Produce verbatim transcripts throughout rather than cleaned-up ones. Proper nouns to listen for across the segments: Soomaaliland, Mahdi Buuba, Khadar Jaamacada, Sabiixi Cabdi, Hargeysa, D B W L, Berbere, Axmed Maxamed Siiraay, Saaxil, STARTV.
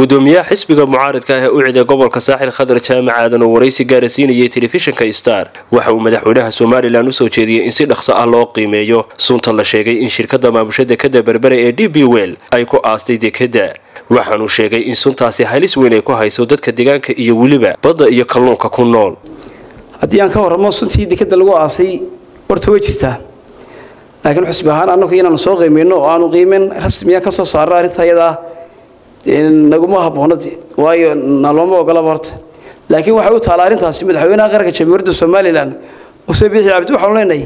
gudoomiyaha xisbiga mucaaradka ee u ciiday gobolka saaxil khadar jaamacadana waraysi gaarsiinayay telefishinka Star waxa uu madaxweynaha Soomaaliland u soo jeediyay in si dhaqso ah loo qiimeeyo sunta la sheegay in shirkadda maamushada kada berbere ee D B W L ay ku aastay dekedda waxaanu sheegay in suntaasi halis weyn ay ku hayso dadka deegaanka iyo waliba badda iyo kalluunka ku nool haddii aan ka waramo suntii dekedda lagu aasay warta way jirtaa laakiin xisbi ahaan annagu inaan soo qiimeeyno oo aanu qiimin rasmiya ka soo saaray arintayada in naguma haboonadi waayo nalama ogala warta laakiin waxa uu taala arintaasi madaxweynaha qaranka jamhuuriyadda Soomaaliland oo Sabiixi Cabdi waxaan leenahay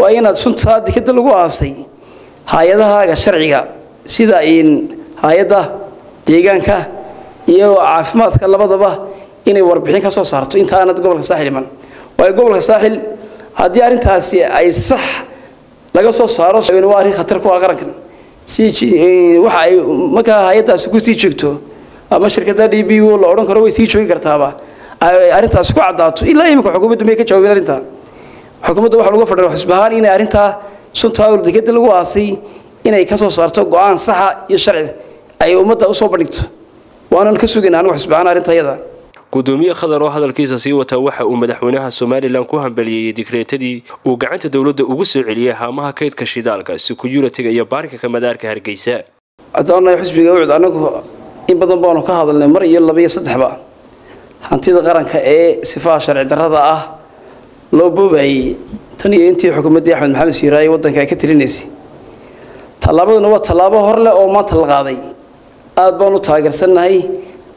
waa inaad suntaa dekedda lagu aasay hay'adaha sharciiga sida in hay'adaha deegaanka iyo caafimaadka labadaba inay warbixin ka soo saarto inta aanad gobolka saaxil iman waayo gobolka saaxil haddii arintaasi ay sax laga soo saaro in waa arrin khatar ku ah qaranka si waxa ay marka hay'adaasi ku sii jeegto ama shirkadda D B W L la oran karo way sii joogi kartaaba arintaas ku cadaato ilaa imka xukuumaddu ma ka jawaabin arinta xukuumaddu waxa lagu fadhiyo xisbahaan in arinta sunta oo dekedda lagu aasay inay ka soo saarto go'aan sax ah iyo sharci ay ummadda u soo bandhigto waanan ka sugaynaa xisbaan arintayada gudoomiyaha khadar oo hadalkiisa sii wata waxa uu madaxweynaha Soomaaliland ku hanbaliyay dekreetadii uu gacanta dawladda ugu soo celiyay haamaha kaydka shidaalka si ku yuratiga iyo baarka madaarka Hargeysa adoonay xisbiga wacd anagu in badan baan ka hadalnay mar iyo laba iyo saddex ba hantida qaranka ee sifa sharci darrada ah loo boobay tan iyo intii xukuumadda Axmed Maxamed Siiraay wadanka ka tirinaysay talaabaduna waa talaabo hor leh oo maanta la qaaday aad baan u taageersanahay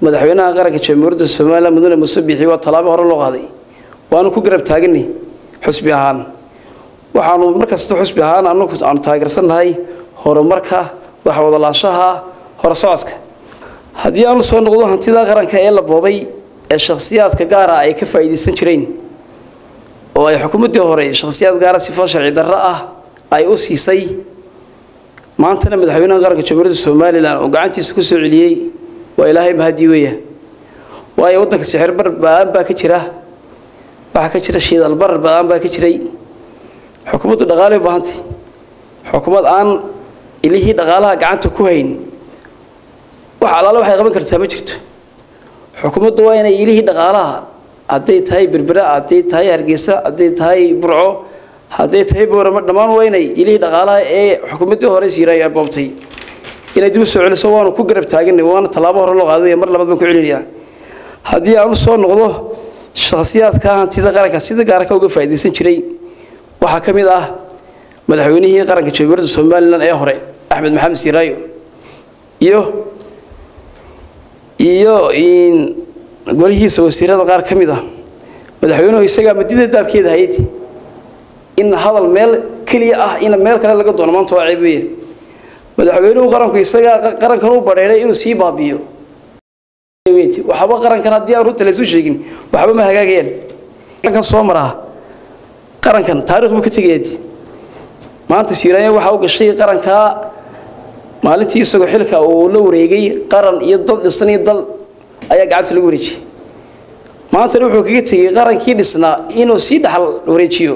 madaxweynaha qaranka jamhuuriyadda Soomaaliland Mudane Musabbixi waa talaabo hore loo qaaday waanu ku garab taagnay xisbi ahaan waxaanu markasta xisbi ahaan annagu aan taageersanahay horumarka wax wada laashaha horsoodka haddii aan soo noqdo hantida qaranka ee la boobay ee shakhsiyaadka gaar ah ay ka faa'iideysan jireen oo ay xukuumadda hore shakhsiyaad gaar ah si faa sharci darro ah ay u siisay maanta madaxweynaha qaranka jamhuuriyadda Soomaaliland oo gacantiisa ku soo celiyay وإلهي بهدي وياه وأي وطنك سحر بر بأم باكتشرة باكتشرة شيء البر بأم باكتشري حكومة الدغالي بانتي حكومة الآن اللي هي دغالها قعنت كوهين وحلا له حيقبل كرتابة جرت حكومة دوائنا اللي هي دغالها عديت هاي بربرة عديت هاي هرقيسة عديت هاي برعو عديت هاي بورمد نمان ويني اللي دغالها إيه حكومة هوريس يرايا بابتي ina dib soo celiso waanu ku garab taagnay waana talaabo hore loo qaaday mar labaad baan ku celinayaa hadii aan soo noqdo shakhsiyaadka hantida qaranka sida gaarka uga faa'iideysan jiray waxa kamid ah madaxweynihii qaranka jamhuuriyadda Soomaaliland ee hore Axmed Maxamed Siiraay iyo iyo in golihiisa wasiirada qaar kamid ah madaxweynuhu isaga madida daabkeeda hay'ad in hadal meel kaliya ah in meel kale laga doono maanta waa ciibiye madaxweynuhu qaranku isaga qarankan u bareeray inuu si baabiyo weeti waxba qarankan hadii aan runta la soo sheegin waxba ma hagaagayeen kan soo maraa qarankan taariikhdu ka tagayd maanta Siiraay waxa uu gashay qaranka maalintii isagu xilka uu la wareegay qaran iyo dad dhisan iyo dal ayaa gacanta lagu wareejiyay maanta wuxuu kaga tagay qarankii dhisnaa inuu si dhaxal wareejiyo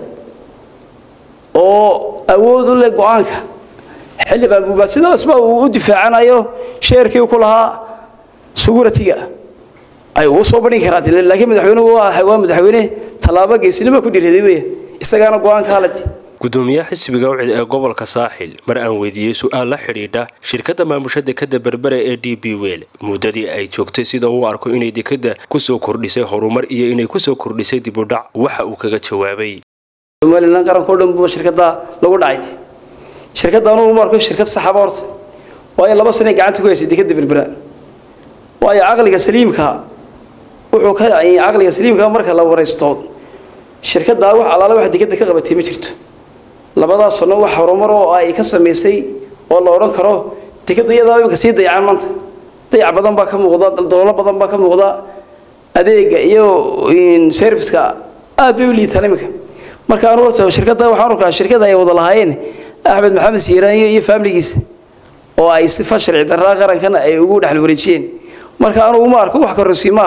oo awood u leh go'aanka xilban Buuba sidaas ma uu difaacanayo sheerkii ku lahaa suuqratiga ay oo soo bani karaatiin laakiin madaxweynuhu waa madaxweyne talaabo geesinimo ku dhiriyay isagana go'aanka halati gudoomiyaha xisbiga wacdi gobolka saaxil mar aan weydiiyay su'aal la xiriida shirkadda maamusha dekedda berbere ee D B Weel muddadii ay joogtay sida uu arko inay dekedda ku soo kordhisay horumar iyo inay ku soo kordhisay dib u dhac waxa uu kaga jawaabay Somaliland qaran ku dhanbo shirkadda lagu dhacay shirkaddan uu markay shirkad saxaab horto way laba sano gacanta ku haysay dekedda berbere way aqliga saliimka wuxuu ka yahay aqliga saliimka marka la waraysto shirkadda wax alaala wax dekedda ka qabatay ma jirto labada sano wax horumar oo ay ka sameeyay oo la oran karo dekedda iyadoo ka sii dayacaan maanta dayac badan baa ka muuqda dawlad badan baa ka muuqda adeega iyo in serviceka abuli talimka marka aanu soo shirkadda waxaan arkaa shirkadda ay wada lahayn Axmed Maxamed Siiraan iyo familyigiisa oo ay si fashil darra qarankan ay ugu dhaxal wareejiyeen marka aanu uma arko wax ka rasiima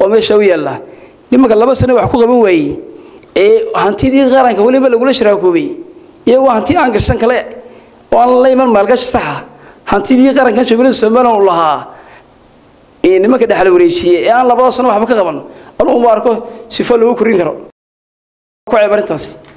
oo meesha u yeelaa nimanka laba sano wax ku qaban waayay ee hantidii qaranka waliba lagu la sharaakooyay iyo hanti aan gashan kale oo aan la iman maalgashi sax hantidii qaranka Jubilee Soomaaliland lahaa ee nimanka dhaxal wareejiyay ee aan laba sano waxba ka qaban aanu uma arko sifo lagu korin karo ku ciibarintaas